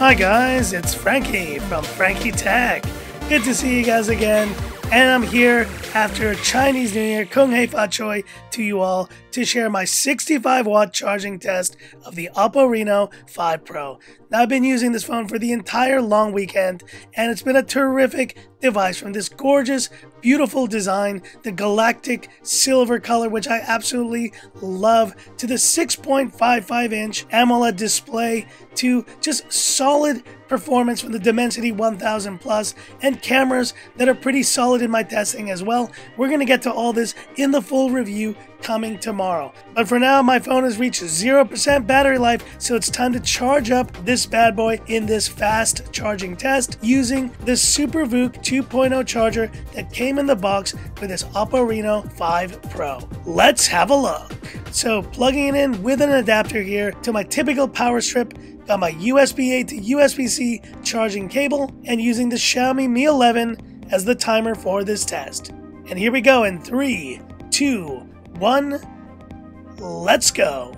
Hi guys, it's Frankie from Frankie Tech. Good to see you guys again, and I'm here after Chinese New Year, Kung Hei Fa Choi to you all, to share my 65-watt charging test of the Oppo Reno 5 Pro. Now, I've been using this phone for the entire long weekend, and it's been a terrific device from this gorgeous, beautiful design, the galactic silver color, which I absolutely love, to the 6.55-inch AMOLED display, to just solid performance from the Dimensity 1000 plus, and cameras that are pretty solid in my testing as well. We're going to get to all this in the full review coming tomorrow. But for now, my phone has reached 0% battery life, so it's time to charge up this bad boy in this fast charging test using the SuperVOOC 2.0 charger that came in the box for this Oppo Reno 5 Pro. Let's have a look. So plugging it in with an adapter here to my typical power strip, got my USB-A to USB-C charging cable, and using the Xiaomi Mi 11 as the timer for this test. And here we go in 3, 2, 1, let's go.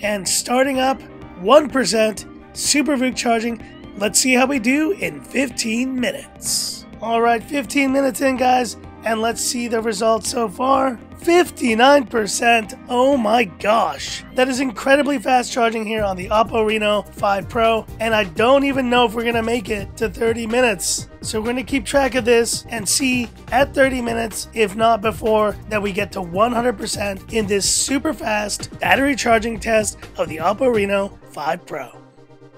And starting up 1%, SuperVOOC charging. Let's see how we do in 15 minutes. All right, 15 minutes in, guys, and let's see the results so far. 59%, oh my gosh. That is incredibly fast charging here on the Oppo Reno 5 Pro, and I don't even know if we're gonna make it to 30 minutes. So we're gonna keep track of this and see at 30 minutes, if not before, that we get to 100% in this super fast battery charging test of the Oppo Reno 5 Pro.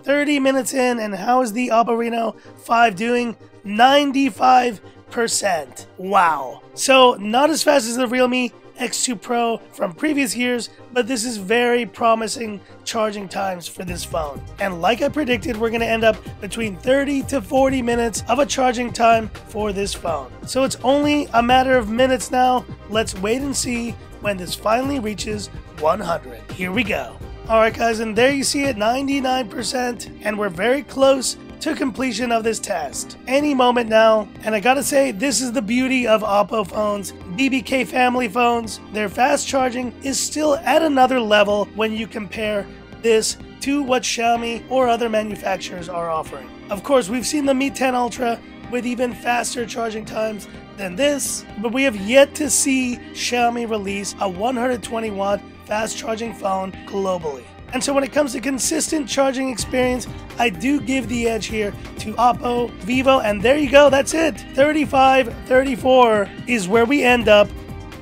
30 minutes in, and how is the Oppo Reno 5 doing? 95%. Wow. So not as fast as the Realme X2 Pro from previous years, but this is very promising charging times for this phone. And like I predicted, we're going to end up between 30 to 40 minutes of a charging time for this phone. So it's only a matter of minutes now. Let's wait and see when this finally reaches 100. Here we go. All right, guys, and there you see it, 99%, and we're very close to completion of this test any moment now. And I gotta say, this is the beauty of Oppo phones, BBK family phones. Their fast charging is still at another level when you compare this to what Xiaomi or other manufacturers are offering. Of course, we've seen the Mi 10 Ultra with even faster charging times than this, but we have yet to see Xiaomi release a 120-watt fast charging phone globally. And so when it comes to consistent charging experience, I do give the edge here to Oppo, Vivo, and there you go, that's it. 35-34 is where we end up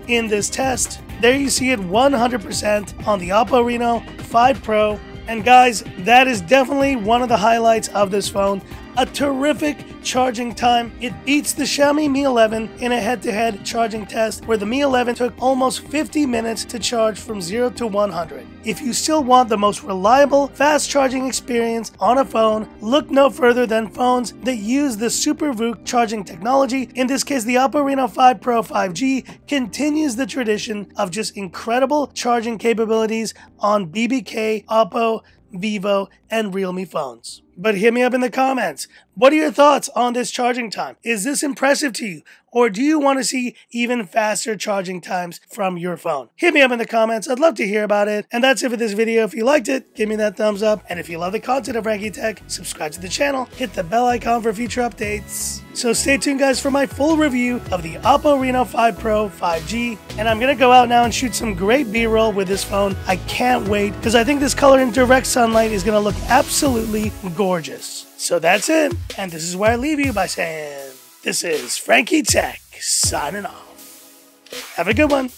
in this test. There you see it, 100% on the Oppo Reno 5 Pro. And guys, that is definitely one of the highlights of this phone. A terrific charging time. It beats the Xiaomi Mi 11 in a head-to-head charging test where the Mi 11 took almost 50 minutes to charge from 0 to 100. If you still want the most reliable, fast charging experience on a phone, look no further than phones that use the SuperVOOC charging technology. In this case, the Oppo Reno 5 Pro 5G continues the tradition of just incredible charging capabilities on BBK, Oppo, Vivo, and Realme phones. But hit me up in the comments. What are your thoughts on this charging time? Is this impressive to you? Or do you want to see even faster charging times from your phone? Hit me up in the comments. I'd love to hear about it. And that's it for this video. If you liked it, give me that thumbs up. And if you love the content of Frankie Tech, subscribe to the channel. Hit the bell icon for future updates. So stay tuned, guys, for my full review of the Oppo Reno 5 Pro 5G. And I'm going to go out now and shoot some great B-roll with this phone. I can't wait, because I think this color in direct sunlight is going to look absolutely gorgeous. So that's it. And this is where I leave you by saying, this is Frankie Tech signing off. Have a good one.